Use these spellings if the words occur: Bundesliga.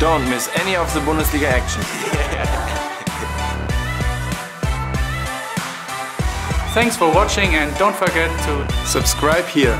Don't miss any of the Bundesliga action. Thanks for watching and don't forget to subscribe here.